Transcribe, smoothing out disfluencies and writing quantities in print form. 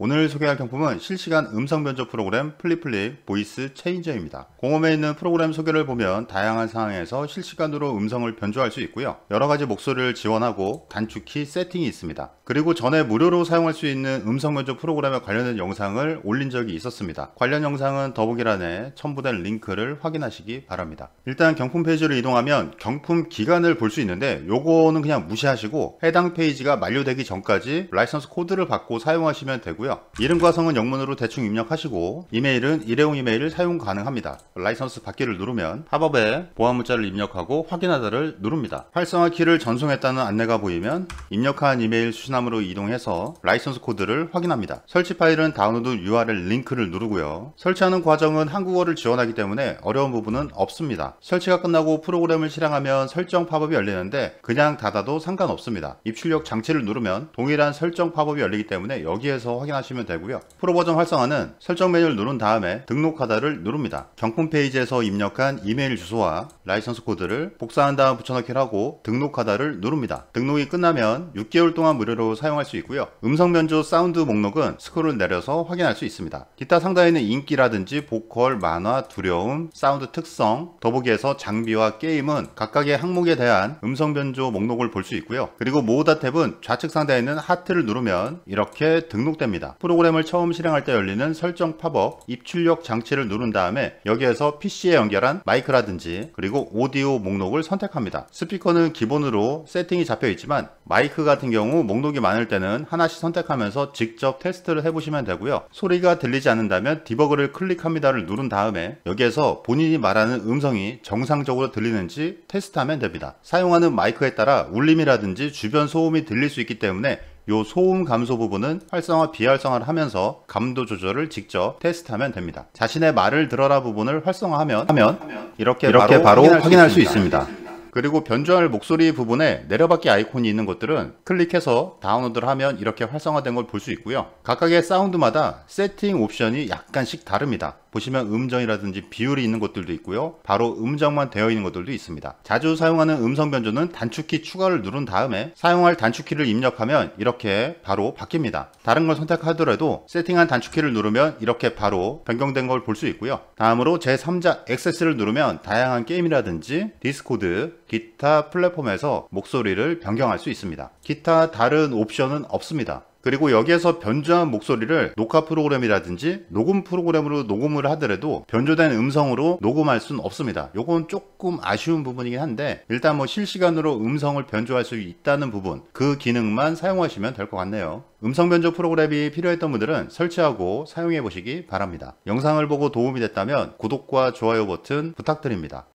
오늘 소개할 경품은 실시간 음성 변조 프로그램 플립플립 보이스 체인저입니다. 공홈에 있는 프로그램 소개를 보면 다양한 상황에서 실시간으로 음성을 변조할 수 있고요. 여러가지 목소리를 지원하고 단축키 세팅이 있습니다. 그리고 전에 무료로 사용할 수 있는 음성 변조 프로그램에 관련된 영상을 올린 적이 있었습니다. 관련 영상은 더보기란에 첨부된 링크를 확인하시기 바랍니다. 일단 경품 페이지를 이동하면 경품 기간을 볼 수 있는데 요거는 그냥 무시하시고 해당 페이지가 만료되기 전까지 라이선스 코드를 받고 사용하시면 되고요. 이름과 성은 영문으로 대충 입력하시고 이메일은 일회용 이메일을 사용 가능합니다. 라이선스 받기를 누르면 팝업에 보안 문자를 입력하고 확인하다를 누릅니다. 활성화 키를 전송했다는 안내가 보이면 입력한 이메일 수신함으로 이동해서 라이선스 코드를 확인합니다. 설치 파일은 다운로드 URL 링크를 누르고요. 설치하는 과정은 한국어를 지원하기 때문에 어려운 부분은 없습니다. 설치가 끝나고 프로그램을 실행하면 설정 팝업이 열리는데 그냥 닫아도 상관없습니다. 입출력 장치를 누르면 동일한 설정 팝업이 열리기 때문에 여기에서 확인합니다. 하시면 되고요. 프로 버전 활성화는 설정 메뉴를 누른 다음에 등록하다를 누릅니다. 경품 페이지에서 입력한 이메일 주소와 라이선스 코드를 복사한 다음 붙여넣기를 하고 등록하다를 누릅니다. 등록이 끝나면 6개월 동안 무료로 사용할 수 있고요. 음성 변조 사운드 목록은 스크롤을 내려서 확인할 수 있습니다. 기타 상단에는 인기라든지 보컬, 만화, 두려움, 사운드 특성, 더보기에서 장비와 게임은 각각의 항목에 대한 음성 변조 목록을 볼 수 있고요. 그리고 모으다 탭은 좌측 상단에 있는 하트를 누르면 이렇게 등록됩니다. 프로그램을 처음 실행할 때 열리는 설정 팝업, 입출력 장치를 누른 다음에 여기에서 PC에 연결한 마이크라든지 그리고 오디오 목록을 선택합니다. 스피커는 기본으로 세팅이 잡혀 있지만 마이크 같은 경우 목록이 많을 때는 하나씩 선택하면서 직접 테스트를 해보시면 되고요. 소리가 들리지 않는다면 디버그를 클릭합니다를 누른 다음에 여기에서 본인이 말하는 음성이 정상적으로 들리는지 테스트하면 됩니다. 사용하는 마이크에 따라 울림이라든지 주변 소음이 들릴 수 있기 때문에 요 소음 감소 부분은 활성화 비활성화를 하면서 감도 조절을 직접 테스트하면 됩니다. 자신의 말을 들어라 부분을 활성화하면 이렇게 바로 확인할 수 있습니다. 그리고 변조할 목소리 부분에 내려받기 아이콘이 있는 것들은 클릭해서 다운로드를 하면 이렇게 활성화된 걸 볼 수 있고요. 각각의 사운드마다 세팅 옵션이 약간씩 다릅니다. 보시면 음정이라든지 비율이 있는 것들도 있고요. 바로 음정만 되어 있는 것들도 있습니다. 자주 사용하는 음성 변조는 단축키 추가를 누른 다음에 사용할 단축키를 입력하면 이렇게 바로 바뀝니다. 다른 걸 선택하더라도 세팅한 단축키를 누르면 이렇게 바로 변경된 걸 볼 수 있고요. 다음으로 제3자 액세스를 누르면 다양한 게임이라든지 디스코드, 기타 플랫폼에서 목소리를 변경할 수 있습니다. 기타 다른 옵션은 없습니다. 그리고 여기에서 변조한 목소리를 녹화 프로그램이라든지 녹음 프로그램으로 녹음을 하더라도 변조된 음성으로 녹음할 수는 없습니다. 요건 조금 아쉬운 부분이긴 한데 일단 뭐 실시간으로 음성을 변조할 수 있다는 부분, 그 기능만 사용하시면 될 것 같네요. 음성 변조 프로그램이 필요했던 분들은 설치하고 사용해 보시기 바랍니다. 영상을 보고 도움이 됐다면 구독과 좋아요 버튼 부탁드립니다.